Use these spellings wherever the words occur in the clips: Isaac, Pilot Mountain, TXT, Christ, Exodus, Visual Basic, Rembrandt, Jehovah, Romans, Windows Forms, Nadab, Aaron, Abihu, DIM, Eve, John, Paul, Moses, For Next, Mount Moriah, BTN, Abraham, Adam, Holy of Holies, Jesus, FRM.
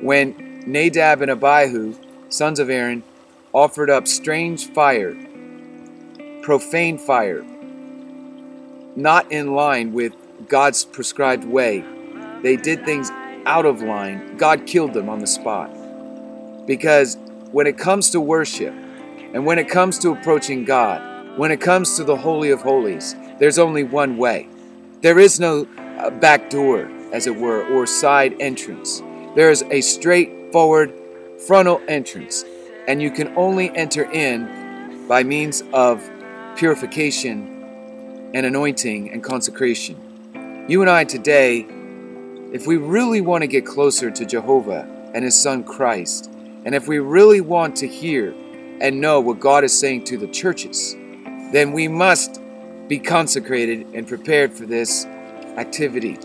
when Nadab and Abihu, sons of Aaron, offered up strange fire, profane fire, not in line with God's prescribed way. They did things out of line. God killed them on the spot. Because when it comes to worship, and when it comes to approaching God, when it comes to the Holy of Holies, there's only one way. There is no back door, as it were, or side entrance. There is a straightforward frontal entrance, and you can only enter in by means of purification and anointing and consecration. You and I today, if we really want to get closer to Jehovah and His Son Christ, and if we really want to hear and know what God is saying to the churches, then we must be consecrated and prepared for this activity.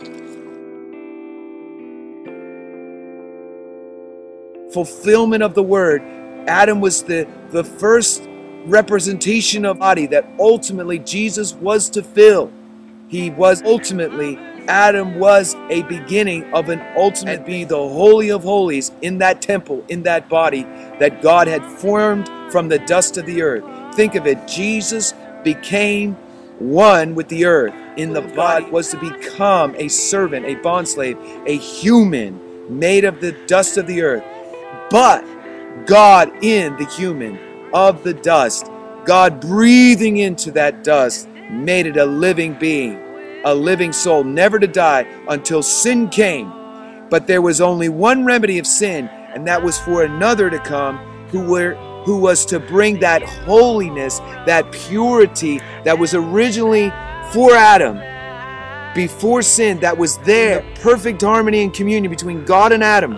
Fulfillment of the word. Adam was the first representation of body that ultimately Jesus was to fill. He was ultimately, Adam was a beginning of an ultimate and be the Holy of Holies in that temple, in that body that God had formed from the dust of the earth. Think of it, Jesus became one with the earth in the body, was to become a servant, a bondslave, a human made of the dust of the earth. But God in the human of the dust, God breathing into that dust, made it a living being, a living soul, never to die until sin came. But there was only one remedy of sin, and that was for another to come who was to bring that holiness, that purity that was originally for Adam. Before sin, that was there, perfect harmony and communion between God and Adam.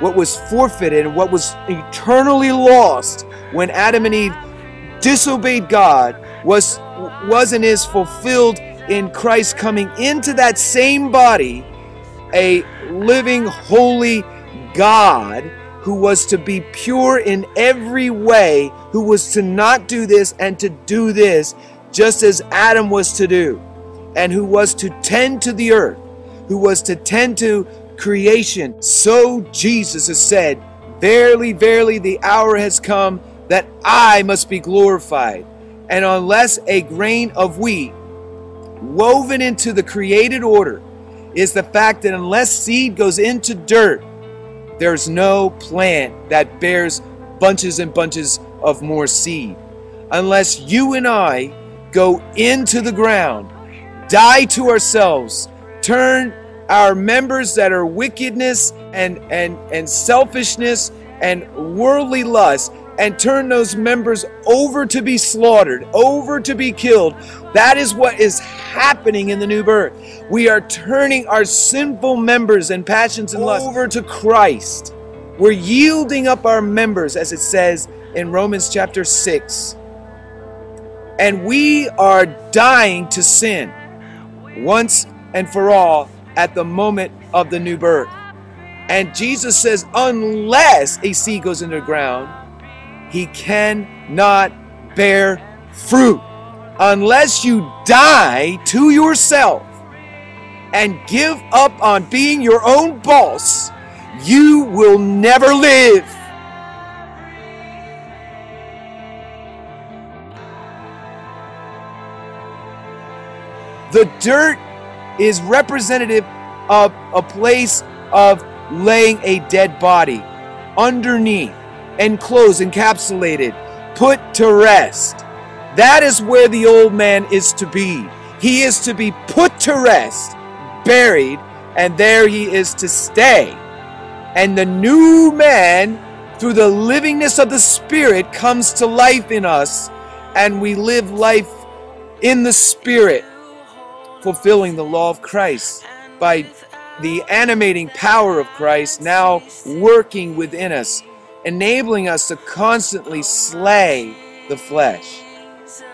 What was forfeited and what was eternally lost when Adam and Eve disobeyed God was and is fulfilled in Christ coming into that same body, a living, holy God who was to be pure in every way, who was to not do this and to do this just as Adam was to do, and who was to tend to the earth, who was to tend to creation. So Jesus has said, "Verily, verily, the hour has come that I must be glorified." And unless a grain of wheat woven into the created order is the fact that unless seed goes into dirt, there's no plant that bears bunches and bunches of more seed. Unless you and I go into the ground, die to ourselves, turn our members that are wickedness and selfishness and worldly lust, and turn those members over to be slaughtered, over to be killed. That is what is happening in the new birth. We are turning our sinful members and passions and lusts over to Christ. We're yielding up our members, as it says in Romans chapter 6. And we are dying to sin once and for all at the moment of the new birth. And Jesus says, unless a seed goes into the ground, he cannot bear fruit. Unless you die to yourself and give up on being your own boss, you will never live. The dirt is representative of a place of laying a dead body underneath, enclosed, encapsulated, put to rest. That is where the old man is to be. He is to be put to rest, buried, and there he is to stay. And the new man, through the livingness of the Spirit, comes to life in us, and we live life in the Spirit, fulfilling the law of Christ by the animating power of Christ now working within us, enabling us to constantly slay the flesh.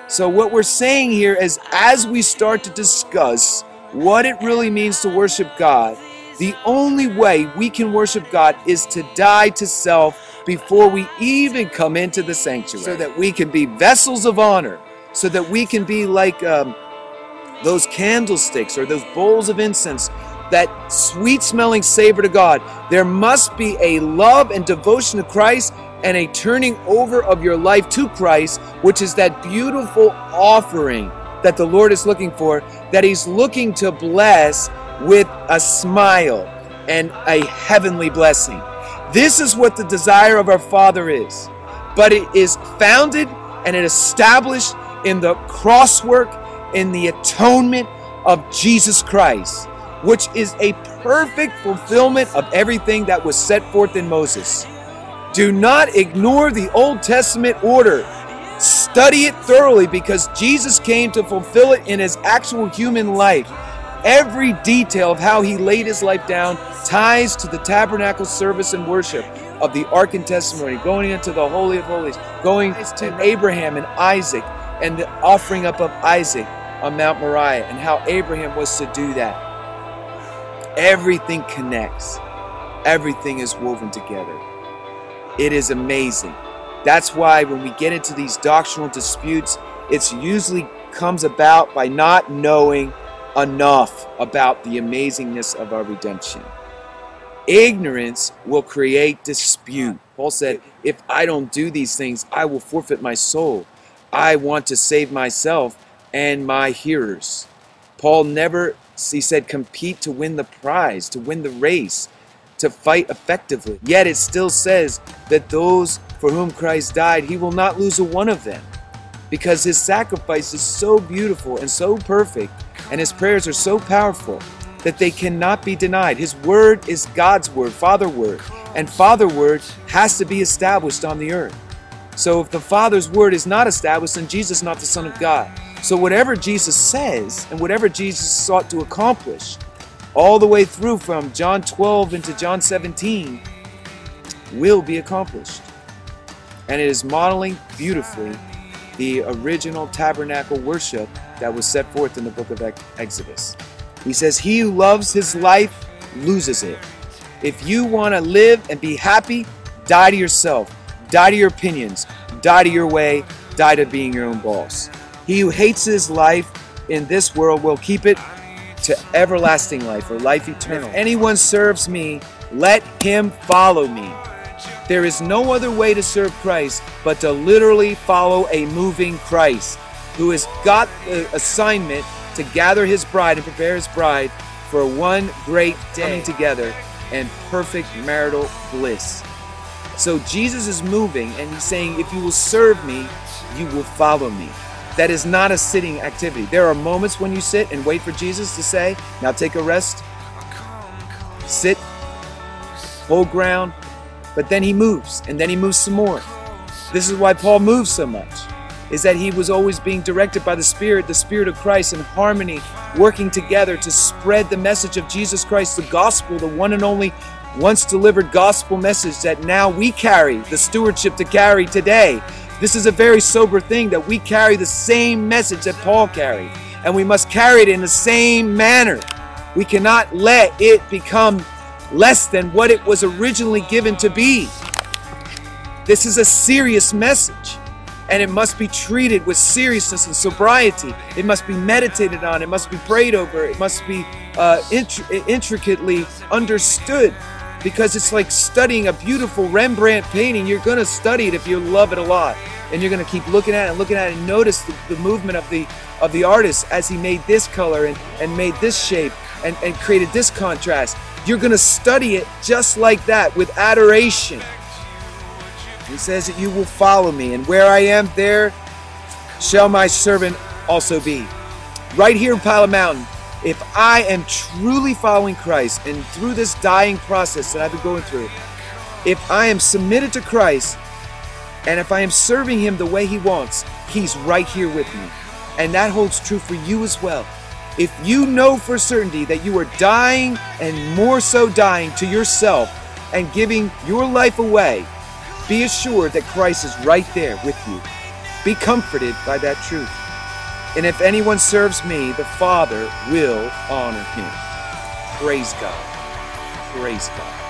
So what we're saying here is, as we start to discuss what it really means to worship God, the only way we can worship God is to die to self before we even come into the sanctuary, so that we can be vessels of honor, so that we can be like those candlesticks or those bowls of incense that sweet-smelling savor to God. There must be a love and devotion to Christ and a turning over of your life to Christ, which is that beautiful offering that the Lord is looking for, that He's looking to bless with a smile and a heavenly blessing. This is what the desire of our Father is, but it is founded and it is established in the cross work, in the atonement of Jesus Christ, which is a perfect fulfillment of everything that was set forth in Moses. Do not ignore the Old Testament order. Study it thoroughly, because Jesus came to fulfill it in His actual human life. Every detail of how He laid His life down ties to the tabernacle service and worship of the Ark and Testimony, going into the Holy of Holies, going to Abraham and Isaac, and the offering up of Isaac on Mount Moriah, and how Abraham was to do that. Everything connects. Everything is woven together. It is amazing. That's why when we get into these doctrinal disputes, it usually comes about by not knowing enough about the amazingness of our redemption. Ignorance will create dispute. Paul said, if I don't do these things, I will forfeit my soul. I want to save myself and my hearers. Paul never, he said, compete to win the prize, to win the race, to fight effectively. Yet it still says that those for whom Christ died, He will not lose a one of them, because His sacrifice is so beautiful and so perfect, and His prayers are so powerful that they cannot be denied. His word is God's word, Father word, and Father word has to be established on the earth. So if the Father's word is not established, then Jesus is not the Son of God. So whatever Jesus says and whatever Jesus sought to accomplish, all the way through from John 12 into John 17, will be accomplished. And it is modeling beautifully the original tabernacle worship that was set forth in the book of Exodus. He says, he who loves his life loses it. If you want to live and be happy, die to yourself. Die to your opinions, die to your way, die to being your own boss. He who hates his life in this world will keep it to everlasting life, or life eternal. If anyone serves me, let him follow me. There is no other way to serve Christ but to literally follow a moving Christ, who has got the assignment to gather His bride and prepare His bride for one great day coming together and perfect marital bliss. So Jesus is moving, and He's saying, if you will serve me, you will follow me. That is not a sitting activity. There are moments when you sit and wait for Jesus to say, now take a rest, sit, hold ground, but then He moves, and then He moves some more. This is why Paul moves so much, is that he was always being directed by the Spirit of Christ in harmony, working together to spread the message of Jesus Christ, the gospel, the one and only once delivered gospel message that now we carry the stewardship to carry today. This is a very sober thing, that we carry the same message that Paul carried, and we must carry it in the same manner. We cannot let it become less than what it was originally given to be. This is a serious message, and it must be treated with seriousness and sobriety. It must be meditated on. It must be prayed over. It must be intricately understood. Because it's like studying a beautiful Rembrandt painting. You're going to study it if you love it a lot. And you're going to keep looking at it and looking at it, and notice the movement of the artist as he made this color and made this shape and created this contrast. You're going to study it just like that, with adoration. He says that you will follow me, and where I am, there shall my servant also be. Right here in Pilot Mountain, if I am truly following Christ, and through this dying process that I've been going through, if I am submitted to Christ, and if I am serving Him the way He wants, He's right here with me. And that holds true for you as well. If you know for certainty that you are dying, and more so dying to yourself, and giving your life away, be assured that Christ is right there with you. Be comforted by that truth. And if anyone serves me, the Father will honor him. Praise God. Praise God.